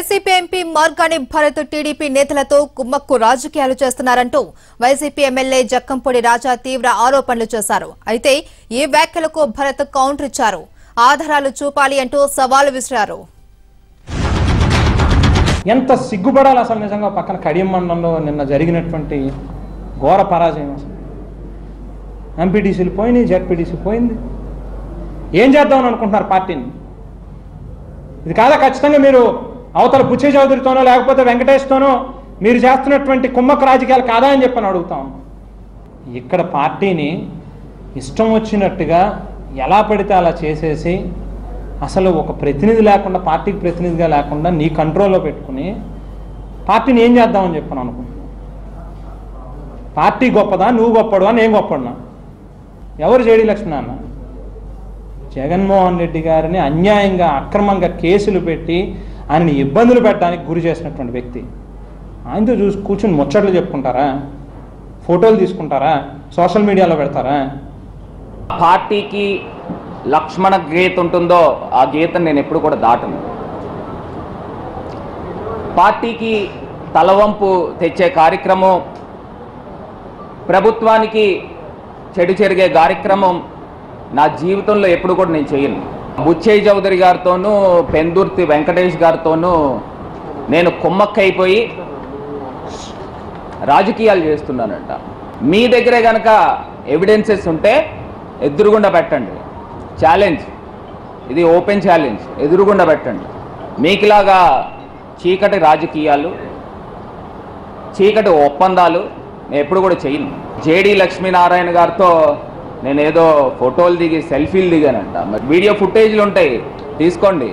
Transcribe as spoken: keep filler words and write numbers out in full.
YCP MP Margani Bharat TDP నేతలతో కుమ్మక్కు రాజకీయాలు చేస్తున్నారంటూ వైసీపీ ఎమ్మెల్యే జక్కంపూడి రాజా తీవ్ర ఆరోపణలు చేశారు. అయితే ఈ వ్యాఖ్యలకు భరత్ కౌంటర్ ఇచ్చారు. ఆధారాలు చూపాలి అంటూ సవాలు విసిరారు. ఎంత సిగ్గుపడాలి అసలు నిజంగా. పక్కన కడియం మండలంలో నిన్న జరిగినటువంటి ఘోర పరాజయం. అసలు ఎంపీటీసీలు పోయినాయి, జెడ్పీటీసీ పోయింది. ఏం చేద్దామని అనుకుంటున్నారు పార్టీని? ఇది కాదా ఖచ్చితంగా మీరు అవతల బుచ్చి చౌదరితోనో లేకపోతే వెంకటేష్తోనో మీరు చేస్తున్నటువంటి కుమ్మక్క రాజకీయాలు కాదా అని చెప్పని అడుగుతాం. ఇక్కడ పార్టీని ఇష్టం వచ్చినట్టుగా ఎలా పడితే అలా చేసేసి అసలు ఒక ప్రతినిధి లేకుండా, పార్టీకి ప్రతినిధిగా లేకుండా నీ కంట్రోల్లో పెట్టుకుని పార్టీని ఏం చేద్దామని చెప్పని అనుకుంటున్నాను. పార్టీ గొప్పదా, నువ్వు గొప్పడు అని ఏం గొప్పడున్నా ఎవరు? జేడీ లక్ష్మణ అన్న జగన్మోహన్ రెడ్డి గారిని అన్యాయంగా అక్రమంగా కేసులు పెట్టి ఆయనని ఇబ్బందులు పెట్టడానికి గురి చేసినటువంటి వ్యక్తి. ఆయనతో చూసి కూర్చుని ముచ్చట్లు చెప్పుకుంటారా? ఫోటోలు తీసుకుంటారా? సోషల్ మీడియాలో పెడతారా? పార్టీకి లక్ష్మణ గీత ఉంటుందో ఆ గీతను నేను ఎప్పుడు కూడా దాటను. పార్టీకి తలవంపు తెచ్చే కార్యక్రమం, ప్రభుత్వానికి చెడు చెరిగే కార్యక్రమం నా జీవితంలో ఎప్పుడు కూడా నేను చేయను. బుచ్చయ్య చౌదరి గారితోనూ పెందుర్తి వెంకటేష్ గారితోనూ నేను కుమ్మక్కైపోయి రాజకీయాలు చేస్తున్నానంట. మీ దగ్గరే కనుక ఎవిడెన్సెస్ ఉంటే ఎదురుగుండా పెట్టండి. ఛాలెంజ్ ఇది, ఓపెన్ ఛాలెంజ్. ఎదురుగుండా పెట్టండి. మీకులాగా చీకటి రాజకీయాలు, చీకటి ఒప్పందాలు నేను ఎప్పుడు కూడా చేయను. జేడీ లక్ష్మీనారాయణ గారితో నేనేదో ఫోటోలు దిగి సెల్ఫీలు దిగానంట. మరి వీడియో ఫుటేజ్లు ఉంటాయి, తీసుకోండి.